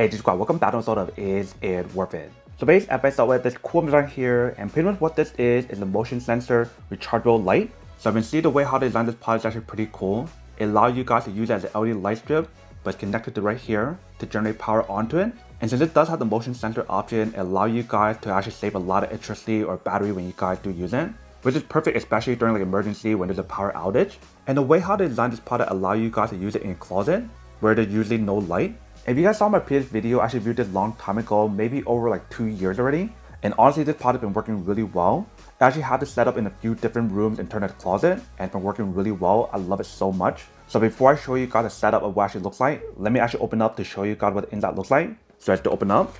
Hey G-Squad, welcome back to another episode of Is It Worth It? So basically, I based out with this cool design here, and pretty much what this is a motion sensor rechargeable light. So you can see the way how they designed this pod is actually pretty cool. It allows you guys to use it as an LED light strip, but connected to right here to generate power onto it. And since it does have the motion sensor option, it allows you guys to actually save a lot of electricity or battery when you guys do use it, which is perfect, especially during like emergency when there's a power outage. And the way how they designed this product allow you guys to use it in a closet where there's usually no light. If you guys saw my previous video, I actually viewed this long time ago, maybe over like 2 years already. And honestly, this product has been working really well. I actually had this set up in a few different rooms and turned it into a closet, and it's been working really well. I love it so much. So before I show you guys the setup of what it actually looks like, let me actually open up to show you guys what the inside looks like. So I have to open up.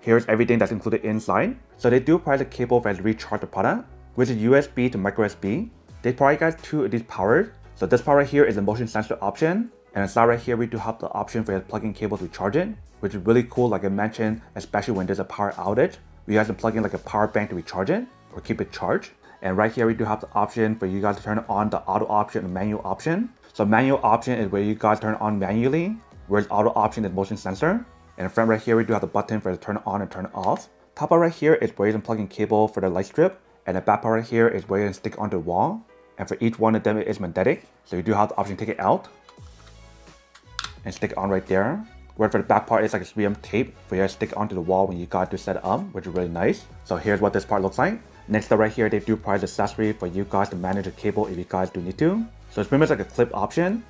Here's everything that's included inside. So they do provide the cable for recharge the product, which is USB to micro USB. They provide guys two of these powers. So this power right here is the motion sensor option. And inside right here, we do have the option for your plug-in cable to charge it, which is really cool, like I mentioned, especially when there's a power outage. You guys can plug in like a power bank to recharge it or keep it charged. And right here, we do have the option for you guys to turn on the auto option and manual option. So manual option is where you guys turn on manually, whereas auto option is motion sensor. And in front right here, we do have the button for the turn on and turn off. Top part right here is where you can plug in cable for the light strip. And the back part right here is where you can stick onto the wall. And for each one of them, it is magnetic. So you do have the option to take it out and stick it on right there. Where for the back part, it's like a 3M tape for you to stick onto the wall when you got to set it up, which is really nice. So here's what this part looks like. Next up right here, they do provide accessory for you guys to manage the cable if you guys do need to. So it's pretty much like a clip option.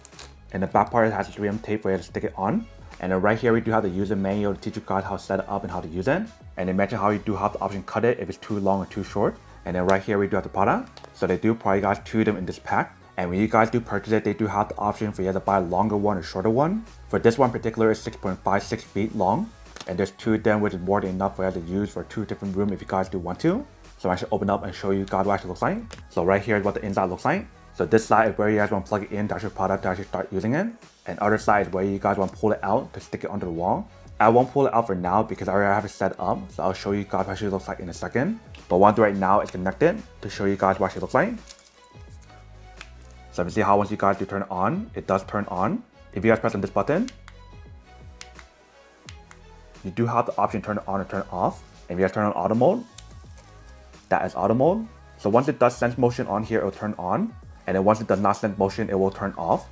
And the back part has a 3M tape for you to stick it on. And then right here, we do have the user manual to teach you guys how to set it up and how to use it. And they mention how you do have the option to cut it if it's too long or too short. And then right here, we do have the product. So they do provide you guys two of them in this pack. And when you guys do purchase it, they do have the option for you to buy a longer one or shorter one. For this one in particular, it's 6.56 feet long. And there's two of them, which is more than enough for you to use for two different rooms if you guys do want to. So I should open up and show you guys what it actually looks like. So right here is what the inside looks like. So this side is where you guys want to plug it in to actually product to actually start using it. And other side is where you guys want to pull it out to stick it onto the wall. I won't pull it out for now because I already have it set up. So I'll show you guys what it actually looks like in a second. But one thing right now is connected to show you guys what it actually looks like. So you can see how once you guys do turn it on, it does turn on. If you guys press on this button, you do have the option to turn it on or turn it off. And if you guys turn on auto mode, that is auto mode. So once it does sense motion on here, it will turn on. And then once it does not send motion, it will turn off.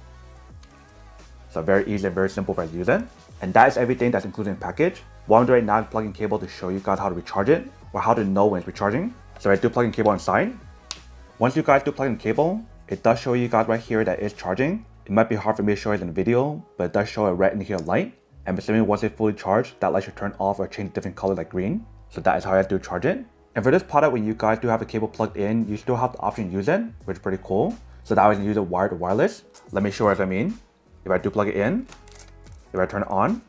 So very easy and very simple for you to use it. And that is everything that's included in the package. What I'm doing right now is plug-in cable to show you guys how to recharge it or how to know when it's recharging. So I do plug-in cable inside. Once you guys do plug-in cable, it does show you guys right here that it's charging. It might be hard for me to show it in the video, but it does show a red in here light. And assuming once it's fully charged, that light should turn off or change a different color like green. So that is how I do charge it. And for this product, when you guys do have a cable plugged in, you still have the option to use it, which is pretty cool. So that way you can use it wired or wireless. Let me show you what I mean. If I do plug it in, if I turn it on, you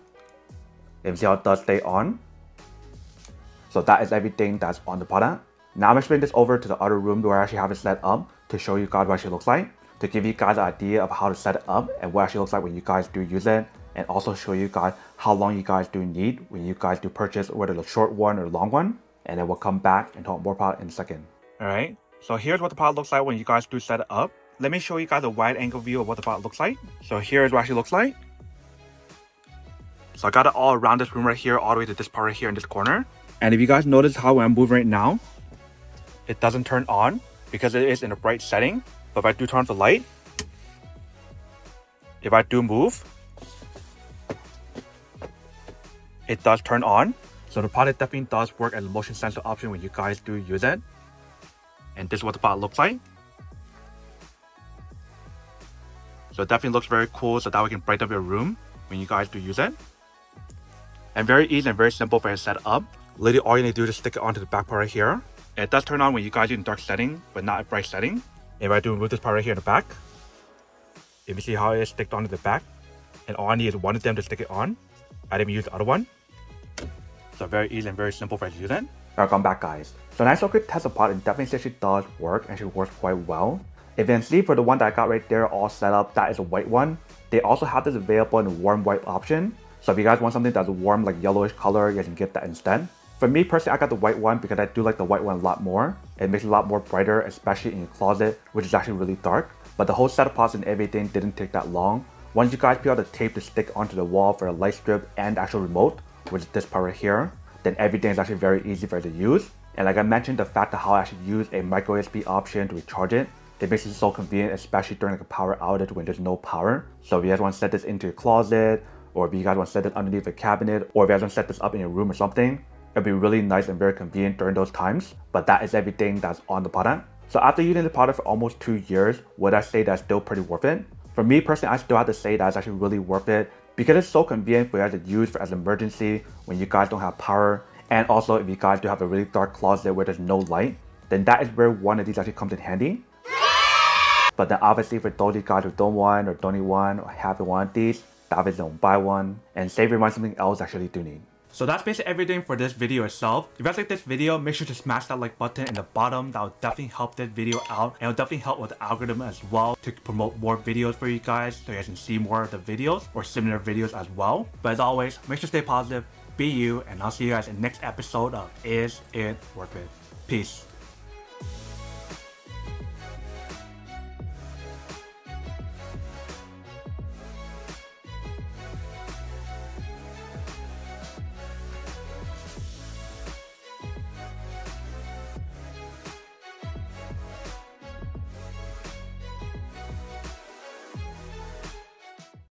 can see how it does stay on. So that is everything that's on the product. Now I'm explaining this over to the other room where I actually have it set up to show you guys what it actually looks like, to give you guys an idea of how to set it up and what it actually looks like when you guys do use it, and also show you guys how long you guys do need when you guys do purchase, whether the short one or long one. And then we'll come back and talk more about it in a second. Alright, so here's what the product looks like when you guys do set it up. Let me show you guys a wide angle view of what the product looks like. So here's what it actually looks like. So I got it all around this room right here, all the way to this part right here in this corner. And if you guys notice how when I'm moving right now, it doesn't turn on because it is in a bright setting. But if I do turn off the light, if I do move, it does turn on. So the product definitely does work as a motion sensor option when you guys do use it. And this is what the product looks like. So it definitely looks very cool, so that we can brighten up your room when you guys do use it. And very easy and very simple for your setup. Literally all you need to do is stick it onto the back part right here. And it does turn on when you guys do in dark setting, but not a bright setting. If I do remove this part right here in the back, if you see how it is sticked onto the back, and all I need is one of them to stick it on. I didn't use the other one. So very easy and very simple for you to use it. Welcome back, guys. So nice little quick test of product, and definitely she does work and she works quite well. If you can see for the one that I got right there all set up, that is a white one. They also have this available in a warm white option. So if you guys want something that's warm like yellowish color, you guys can get that instead. For me personally, I got the white one because I do like the white one a lot more. It makes it a lot more brighter, especially in your closet, which is actually really dark. But the whole set of pots and everything didn't take that long. Once you guys figure out the tape to stick onto the wall for the light strip and the actual remote, which is this part right here, then everything is actually very easy for you to use. And like I mentioned, the fact of how I actually use a micro USB option to recharge it, it makes it so convenient, especially during like a power outage when there's no power. So if you guys want to set this into your closet, or if you guys want to set this underneath a cabinet, or if you guys want to set this up in your room or something, it'll be really nice and very convenient during those times. But that is everything that's on the product. So after using the product for almost 2 years, would I say that's still pretty worth it? For me personally, I still have to say that it's actually really worth it, because it's so convenient for you guys to use for as an emergency when you guys don't have power. And also if you guys do have a really dark closet where there's no light, then that is where one of these actually comes in handy. But then obviously for those of you guys who don't want or don't need one or haven't wanted these, obviously don't buy one and save your money something else actually do need. So that's basically everything for this video itself. If you guys like this video, make sure to smash that like button in the bottom. That will definitely help this video out, and it'll definitely help with the algorithm as well to promote more videos for you guys, so you guys can see more of the videos or similar videos as well. But as always, make sure to stay positive, be you, and I'll see you guys in the next episode of Is It Worth It? Peace.